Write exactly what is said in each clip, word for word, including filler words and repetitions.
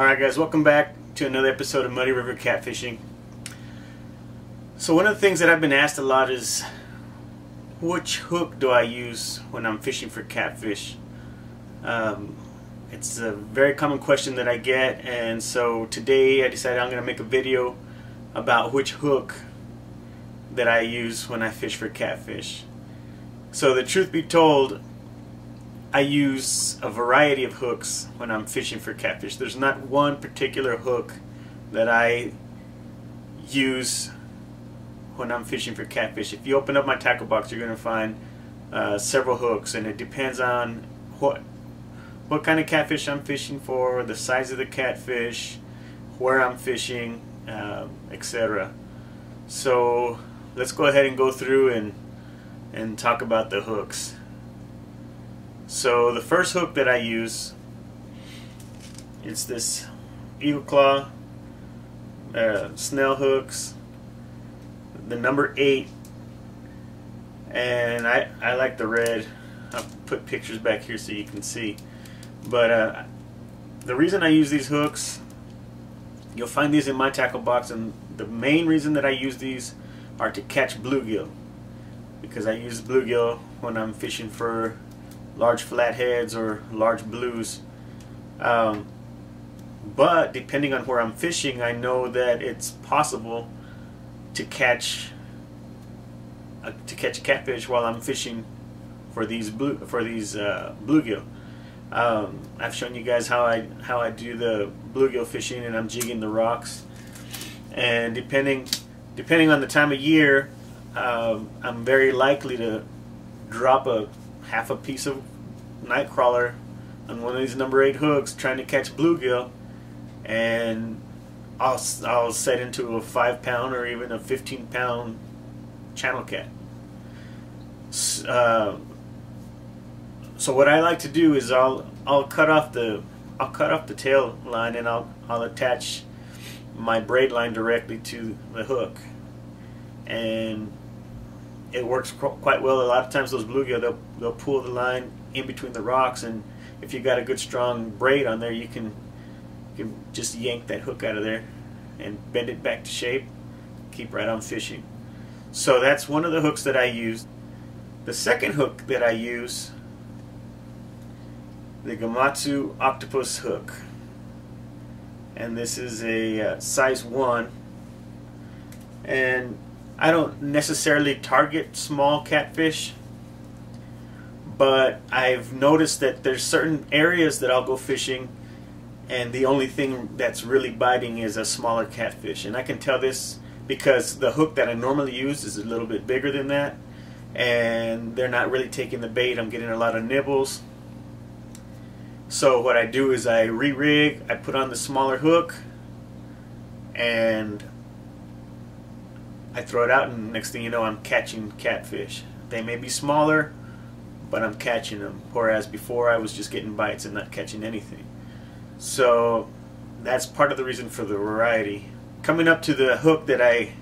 Alright guys, welcome back to another episode of Muddy River Catfishing. So one of the things that I've been asked a lot is, which hook do I use when I'm fishing for catfish? Um, it's a very common question that I get, and so today I decided I'm going to make a video about which hook that I use when I fish for catfish. So the truth be told, I use a variety of hooks when I'm fishing for catfish. There's not one particular hook that I use when I'm fishing for catfish. If you open up my tackle box, you're going to find uh, several hooks, and it depends on what what kind of catfish I'm fishing for, the size of the catfish, where I'm fishing, uh, et cetera. So let's go ahead and go through and and talk about the hooks. So the first hook that I use, it's this Eagle Claw uh, Snell hooks, the number eight, and I, I like the red. I'll put pictures back here so you can see. But uh, the reason I use these hooks, you'll find these in my tackle box, and the main reason that I use these are to catch bluegill, because I use bluegill when I'm fishing for large flatheads or large blues. Um, but depending on where I'm fishing, I know that it's possible to catch uh, to catch catfish while I'm fishing for these blue for these uh, bluegill. Um, I've shown you guys how I how I do the bluegill fishing, and I'm jigging the rocks. And depending depending on the time of year, um, I'm very likely to drop a half a piece of night crawler on one of these number eight hooks trying to catch bluegill, and I'll, I'll set into a five pound or even a fifteen pound channel cat. Uh, so what I like to do is I'll I'll cut off the I'll cut off the tail line, and I'll I'll attach my braid line directly to the hook, and it works quite well. A lot of times those bluegill, they'll, they'll pull the line in between the rocks, and if you got a good strong braid on there, you can, you can just yank that hook out of there and bend it back to shape, keep right on fishing. So that's one of the hooks that I use. The second hook that I use, the Gamakatsu octopus hook, and this is a uh, size one, and I don't necessarily target small catfish, but I've noticed that there's certain areas that I'll go fishing and the only thing that's really biting is a smaller catfish. And I can tell this because the hook that I normally use is a little bit bigger than that, and they're not really taking the bait. I'm getting a lot of nibbles. So what I do is I re-rig, I put on the smaller hook, and I throw it out, and next thing you know, I'm catching catfish. They may be smaller, but I'm catching them, whereas before I was just getting bites and not catching anything. So that's part of the reason for the variety. Coming up to the hook that I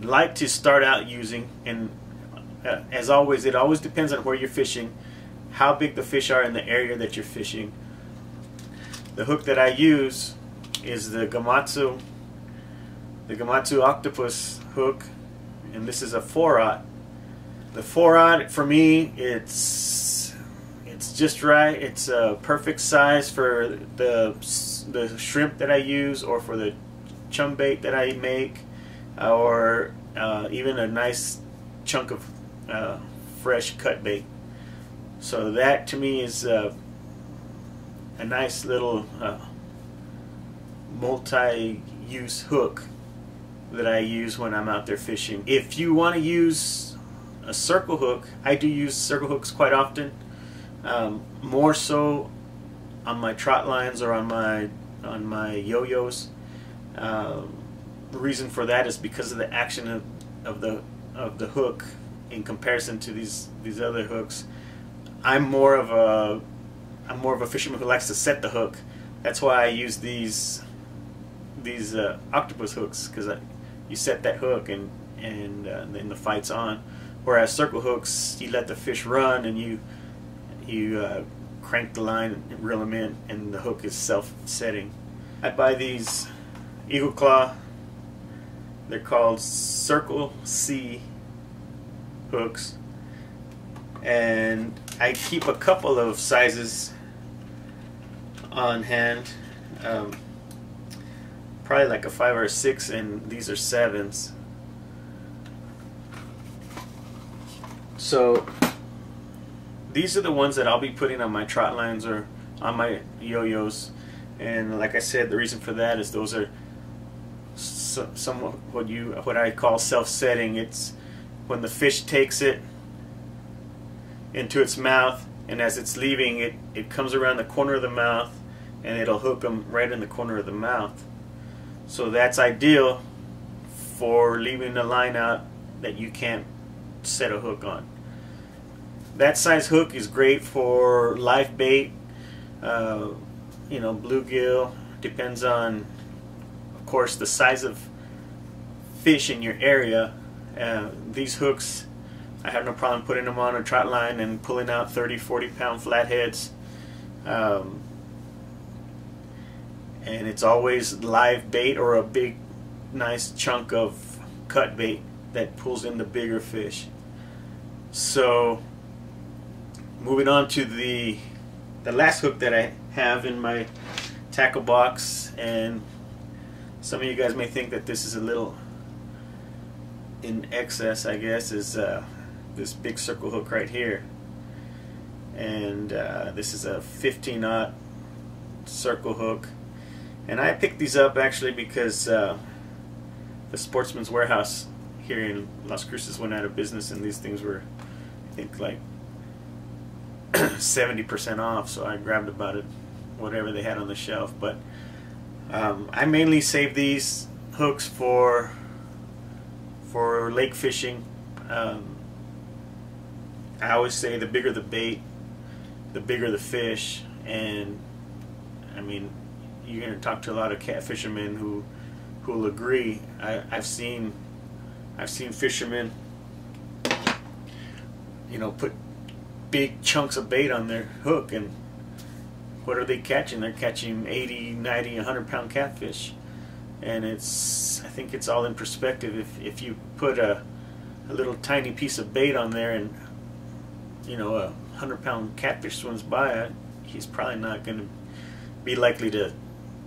like to start out using, and uh, as always, it always depends on where you're fishing, how big the fish are in the area that you're fishing. The hook that I use is the Gamakatsu The Gamakatsu octopus hook, and this is a four aught. The four aught for me, it's it's just right. It's a perfect size for the the shrimp that I use, or for the chum bait that I make, or uh, even a nice chunk of uh, fresh cut bait. So that to me is uh, a nice little uh, multi-use hook that I use when I'm out there fishing. If you want to use a circle hook, I do use circle hooks quite often, um, more so on my trot lines or on my on my yo-yos. Um, the reason for that is because of the action of, of the of the hook in comparison to these these other hooks. I'm more of a I'm more of a fisherman who likes to set the hook. That's why I use these these uh, octopus hooks, because I. You set that hook, and and uh, then the fight's on. Whereas circle hooks, you let the fish run, and you you uh, crank the line, reel them in, and the hook is self-setting. I buy these Eagle Claw. They're called Circle C hooks, and I keep a couple of sizes on hand, um, probably like a five or a six, and these are sevens. So these are the ones that I'll be putting on my trot lines or on my yo-yos, and like I said, the reason for that is those are somewhat what you what I call self-setting. It's when the fish takes it into its mouth, and as it's leaving, it it comes around the corner of the mouth, and it'll hook them right in the corner of the mouth. So that's ideal for leaving a line out that you can't set a hook on. That size hook is great for live bait, uh, you know, bluegill. Depends on, of course, the size of fish in your area. Uh, these hooks, I have no problem putting them on a trot line and pulling out thirty, forty pound flatheads. Um, and it's always live bait or a big, nice chunk of cut bait that pulls in the bigger fish. So, moving on to the, the last hook that I have in my tackle box, and some of you guys may think that this is a little in excess, I guess, is uh, this big circle hook right here, and uh, this is a fifteen aught circle hook, and I picked these up actually because uh, the Sportsman's Warehouse here in Las Cruces went out of business, and these things were, I think, like seventy percent off, so I grabbed about it, whatever they had on the shelf. But um, I mainly save these hooks for for lake fishing. um, I always say the bigger the bait, the bigger the fish, and I mean, you're going to talk to a lot of catfishermen who who'll agree. I, I've seen I've seen fishermen, you know, put big chunks of bait on their hook, and what are they catching? They're catching eighty, ninety, one hundred pound catfish. And it's, I think it's all in perspective. If, if you put a, a little tiny piece of bait on there, and you know, a hundred pound catfish swims by, he's probably not going to be likely to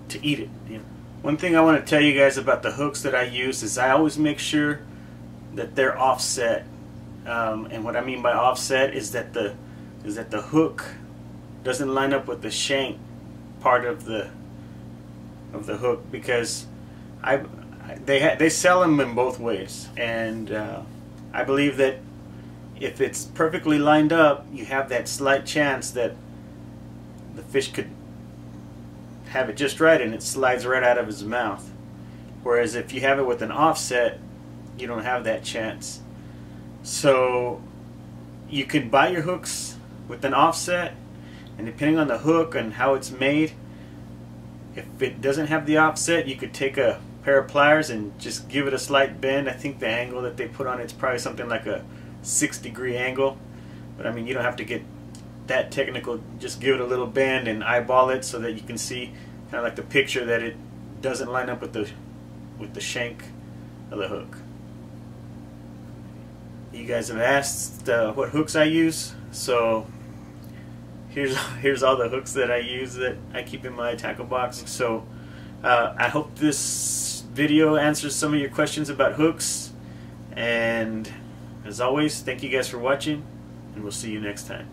to eat it, you know. One thing I want to tell you guys about the hooks that I use is I always make sure that they're offset, um, and what I mean by offset is that the is that the hook doesn't line up with the shank part of the of the hook, because I, they ha they sell them in both ways, and uh, I believe that if it's perfectly lined up, you have that slight chance that the fish could have it just right and it slides right out of his mouth. Whereas if you have it with an offset, you don't have that chance. So you can buy your hooks with an offset, and depending on the hook and how it's made, if it doesn't have the offset, you could take a pair of pliers and just give it a slight bend. I think the angle that they put on it's probably something like a six degree angle, but I mean, you don't have to get that technical. Just give it a little bend and eyeball it so that you can see, kind of like the picture, that it doesn't line up with the with the shank of the hook. You guys have asked uh, what hooks I use, so Here's, here's all the hooks that I use that I keep in my tackle box. So uh, I hope this video answers some of your questions about hooks, and as always, thank you guys for watching, and we'll see you next time.